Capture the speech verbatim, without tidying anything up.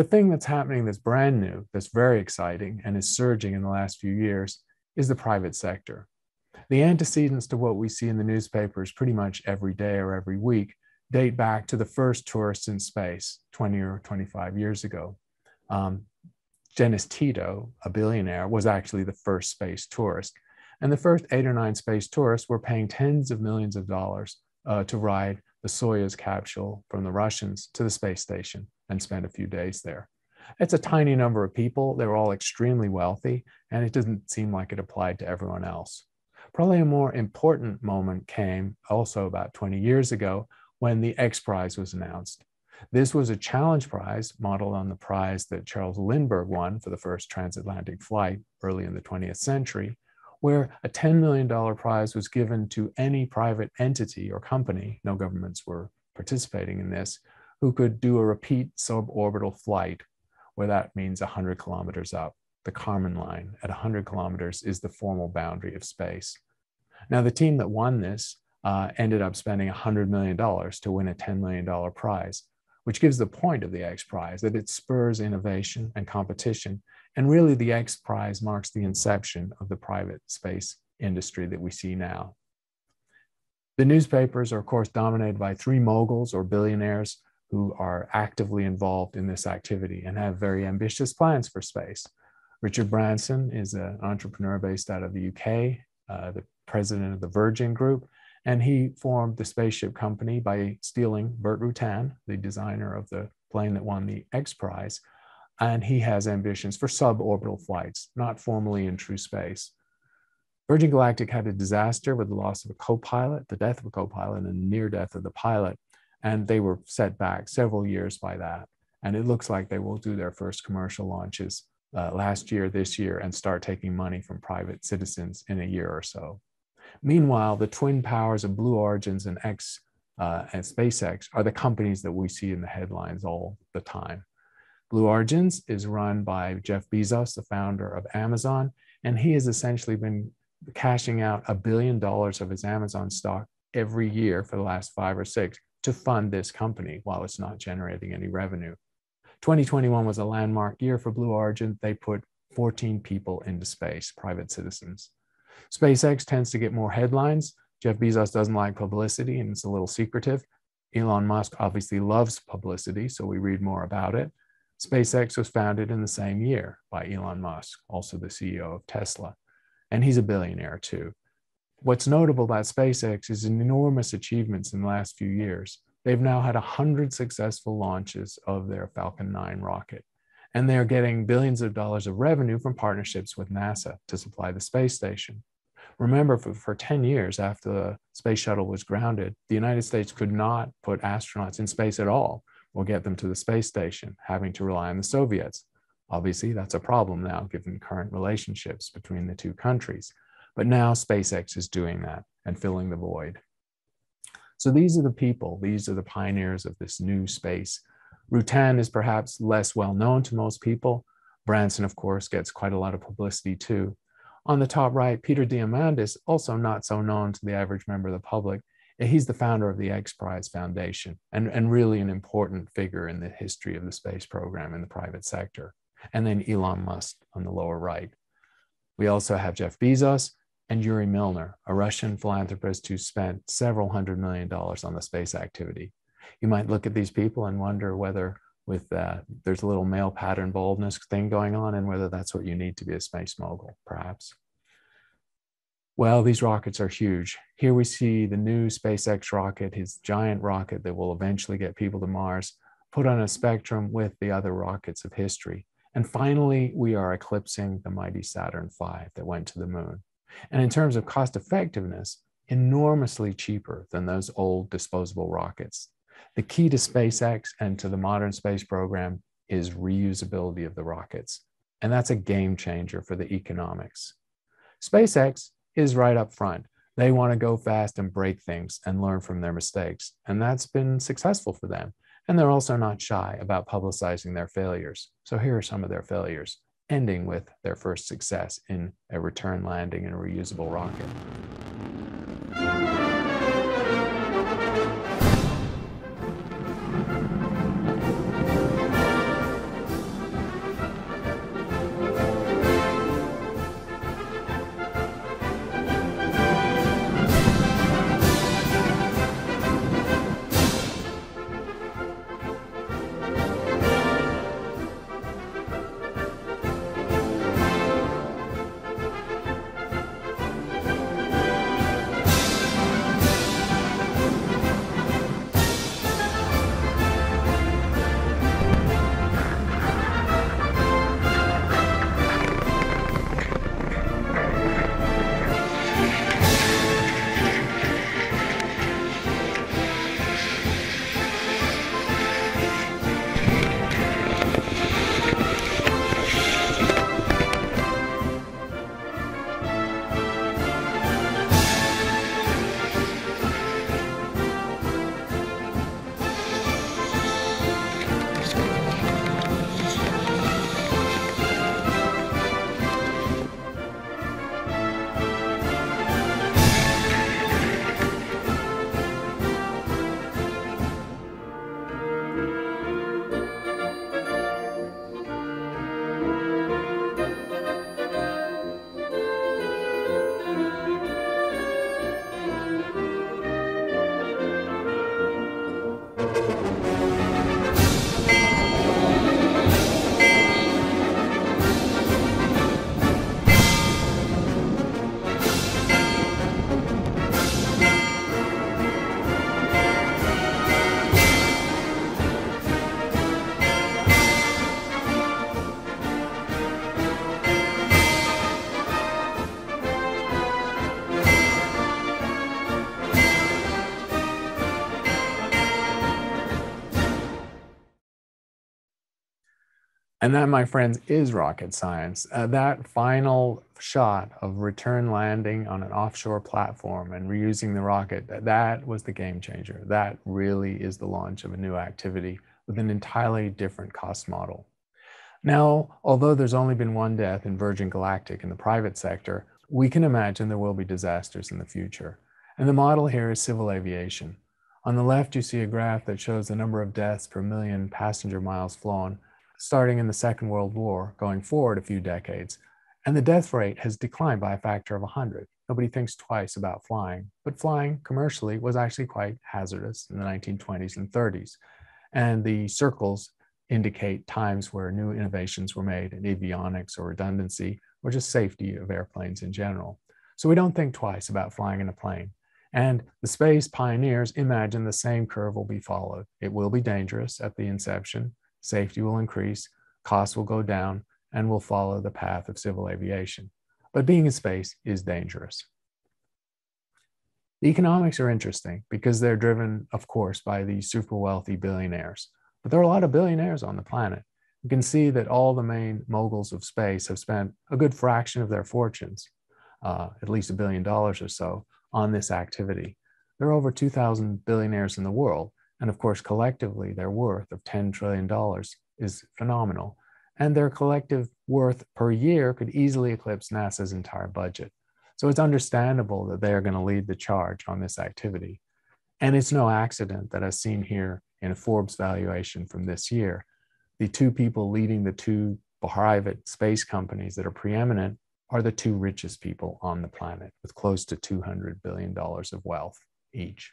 The thing that's happening that's brand new, that's very exciting, and is surging in the last few years is the private sector. The antecedents to what we see in the newspapers pretty much every day or every week date back to the first tourists in space twenty or twenty-five years ago. Um, Dennis Tito, a billionaire, was actually the first space tourist. And the first eight or nine space tourists were paying tens of millions of dollars uh, to ride the Soyuz capsule from the Russians to the space station and spend a few days there. It's a tiny number of people. They were all extremely wealthy, and it doesn't seem like it applied to everyone else. Probably a more important moment came also about twenty years ago when the X Prize was announced. This was a challenge prize modeled on the prize that Charles Lindbergh won for the first transatlantic flight early in the twentieth century, where a ten million dollar prize was given to any private entity or company, no governments were participating in this, who could do a repeat suborbital flight, where that means one hundred kilometers up. The Kármán line at one hundred kilometers is the formal boundary of space. Now, the team that won this uh, ended up spending one hundred million dollars to win a ten million dollar prize, which gives the point of the X Prize, that it spurs innovation and competition. And really, the X Prize marks the inception of the private space industry that we see now. The newspapers are, of course, dominated by three moguls or billionaires who are actively involved in this activity and have very ambitious plans for space. Richard Branson is an entrepreneur based out of the U K, uh, the president of the Virgin Group, and he formed the spaceship company by stealing Bert Rutan, the designer of the plane that won the X Prize, and he has ambitions for suborbital flights, not formally in true space. Virgin Galactic had a disaster with the loss of a co-pilot, the death of a co-pilot, and the near death of the pilot, and they were set back several years by that. And it looks like they will do their first commercial launches Uh, last year, this year, and start taking money from private citizens in a year or so. Meanwhile, the twin powers of Blue Origin and X uh, and SpaceX are the companies that we see in the headlines all the time. Blue Origin is run by Jeff Bezos, the founder of Amazon, and he has essentially been cashing out a billion dollars of his Amazon stock every year for the last five or six to fund this company while it's not generating any revenue. twenty twenty-one was a landmark year for Blue Origin. They put fourteen people into space, private citizens. SpaceX tends to get more headlines. Jeff Bezos doesn't like publicity, and it's a little secretive. Elon Musk obviously loves publicity, so we read more about it. SpaceX was founded in the same year by Elon Musk, also the C E O of Tesla, and he's a billionaire too. What's notable about SpaceX is enormous achievements in the last few years. They've now had one hundred successful launches of their Falcon nine rocket, and they're getting billions of dollars of revenue from partnerships with NASA to supply the space station. Remember, for, for ten years after the space shuttle was grounded, the United States could not put astronauts in space at all or get them to the space station, having to rely on the Soviets. Obviously, that's a problem now, given current relationships between the two countries. But now SpaceX is doing that and filling the void. So these are the people, these are the pioneers of this new space. Rutan is perhaps less well known to most people. Branson, of course, gets quite a lot of publicity too. On the top right, Peter Diamandis, also not so known to the average member of the public. He's the founder of the X Prize Foundation and, and really an important figure in the history of the space program in the private sector. And then Elon Musk on the lower right. We also have Jeff Bezos and Yuri Milner, a Russian philanthropist who spent several hundred million dollars on the space activity. You might look at these people and wonder whether with uh, there's a little male pattern baldness thing going on and whether that's what you need to be a space mogul, perhaps. Well, these rockets are huge. Here we see the new SpaceX rocket, his giant rocket that will eventually get people to Mars, put on a spectrum with the other rockets of history. And finally, we are eclipsing the mighty Saturn five that went to the moon. And in terms of cost effectiveness, enormously cheaper than those old disposable rockets. The key to SpaceX and to the modern space program is reusability of the rockets. And that's a game changer for the economics. SpaceX is right up front. They want to go fast and break things and learn from their mistakes. And that's been successful for them. And they're also not shy about publicizing their failures. So here are some of their failures, ending with their first success in a return landing in a reusable rocket. And that, my friends, is rocket science. Uh, that final shot of return landing on an offshore platform and reusing the rocket, that was the game changer. That really is the launch of a new activity with an entirely different cost model. Now, although there's only been one death in Virgin Galactic in the private sector, we can imagine there will be disasters in the future. And the model here is civil aviation. On the left, you see a graph that shows the number of deaths per million passenger miles flown, starting in the Second World War, going forward a few decades. And the death rate has declined by a factor of one hundred. Nobody thinks twice about flying, but flying commercially was actually quite hazardous in the nineteen twenties and thirties. And the circles indicate times where new innovations were made in avionics or redundancy, or just safety of airplanes in general. So we don't think twice about flying in a plane. And the space pioneers imagine the same curve will be followed. It will be dangerous at the inception, safety will increase, costs will go down, and will follow the path of civil aviation. But being in space is dangerous. The economics are interesting because they're driven, of course, by the super wealthy billionaires. But there are a lot of billionaires on the planet. You can see that all the main moguls of space have spent a good fraction of their fortunes, uh, at least a billion dollars or so, on this activity. There are over two thousand billionaires in the world. And of course, collectively, their worth of ten trillion dollars is phenomenal. And their collective worth per year could easily eclipse NASA's entire budget. So it's understandable that they are going to lead the charge on this activity. And it's no accident that, as seen here in a Forbes valuation from this year, the two people leading the two private space companies that are preeminent are the two richest people on the planet, with close to two hundred billion dollars of wealth each.